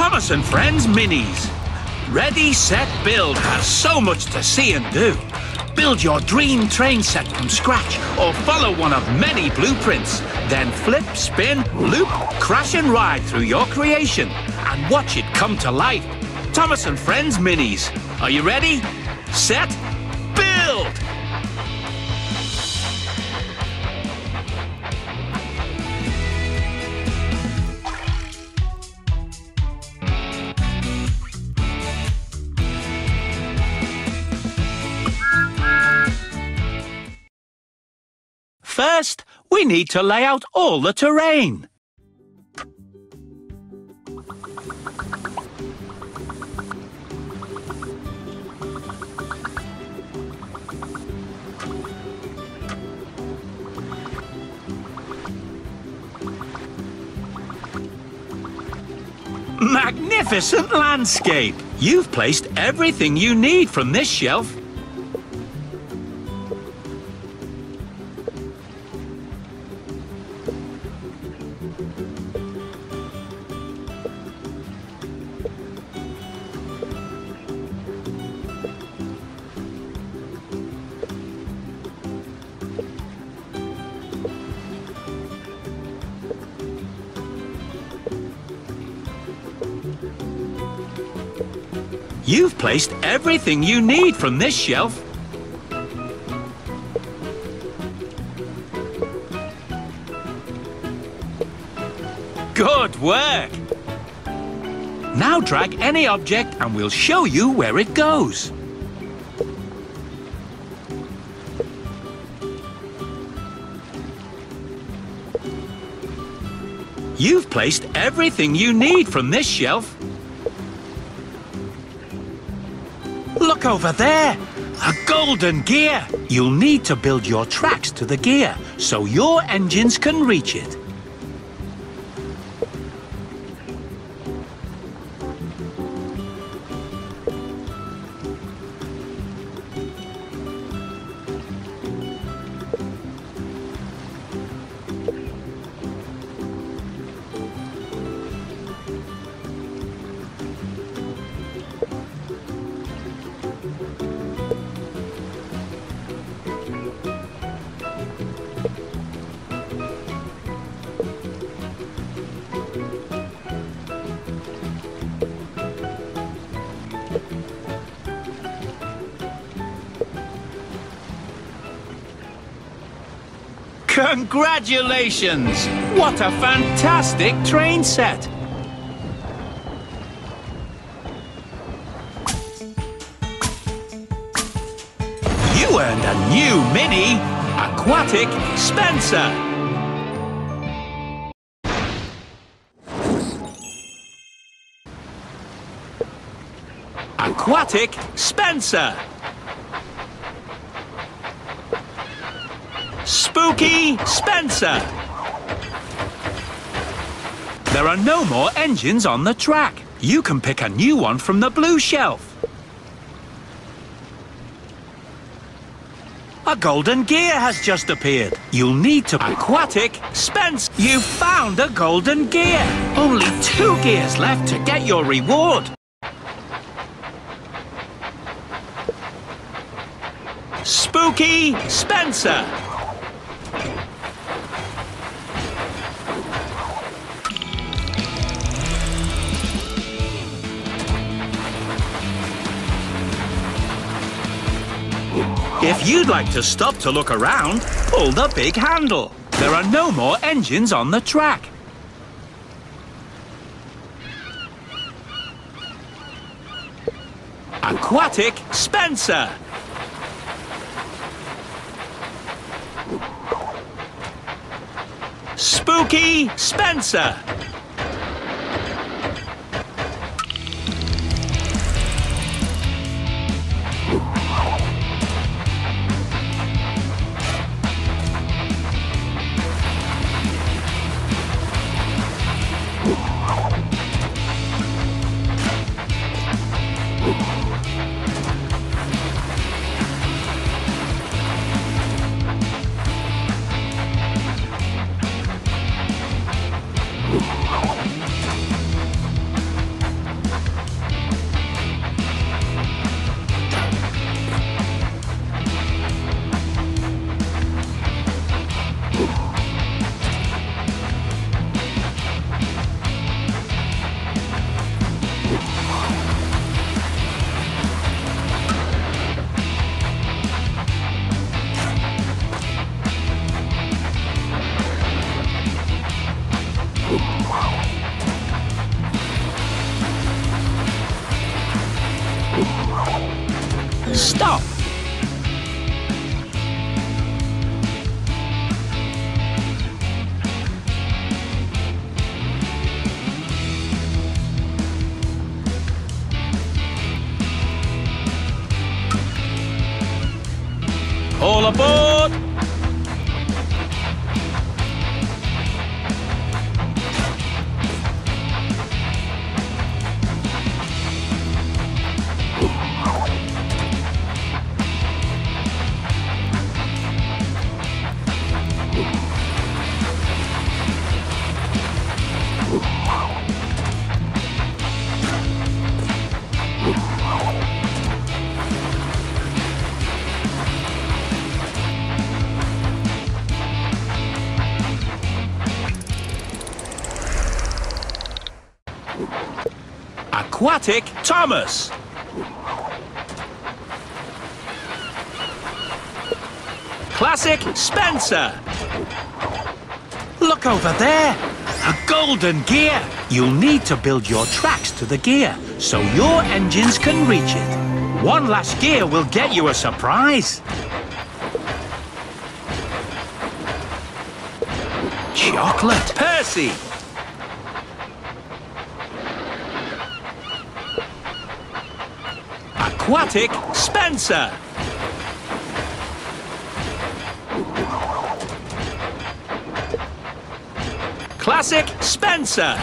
Thomas and Friends Minis. Ready, Set, Build has so much to see and do. Build your dream train set from scratch or follow one of many blueprints. Then flip, spin, loop, crash and ride through your creation and watch it come to life. Thomas and Friends Minis. Are you ready? Set, build! First, we need to lay out all the terrain. Magnificent landscape! You've placed everything you need from this shelf. You've placed everything you need from this shelf. Good work! Now drag any object and we'll show you where it goes. You've placed everything you need from this shelf. Look over there! A golden gear! You'll need to build your tracks to the gear so your engines can reach it. Congratulations! What a fantastic train set! You earned a new mini, Aquatic Spencer! Aquatic Spencer! Spooky Spencer! There are no more engines on the track. You can pick a new one from the blue shelf. A golden gear has just appeared. You'll need to... Aquatic Spencer! You've found a golden gear! Only 2 gears left to get your reward. Spooky Spencer! If you'd like to stop to look around, pull the big handle. There are no more engines on the track. Aquatic Spencer! Spooky Spencer! Stop! All aboard! Aquatic Thomas. Classic Spencer. Look over there, a golden gear. You'll need to build your tracks to the gear so your engines can reach it. One last gear will get you a surprise. Chocolate Percy. Aquatic Spencer. Classic Spencer.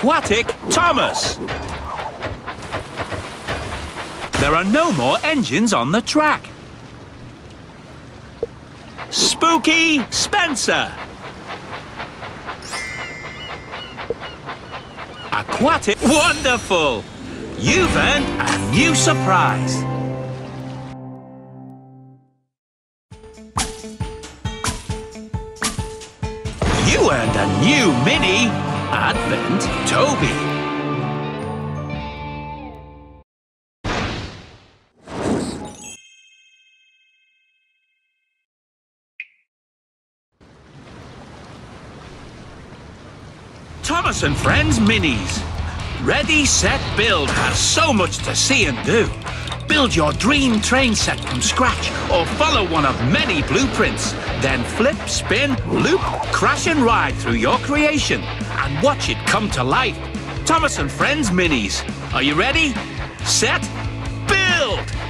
Aquatic Thomas. There are no more engines on the track. Spooky Spencer. Aquatic... Wonderful! You've earned a new surprise. You earned a new mini Advent Toby. Thomas and Friends Minis. Ready, Set, Build has so much to see and do. Build your dream train set from scratch or follow one of many blueprints. Then flip, spin, loop, crash and ride through your creation and watch it come to life. Thomas and Friends Minis. Are you ready? Set, build!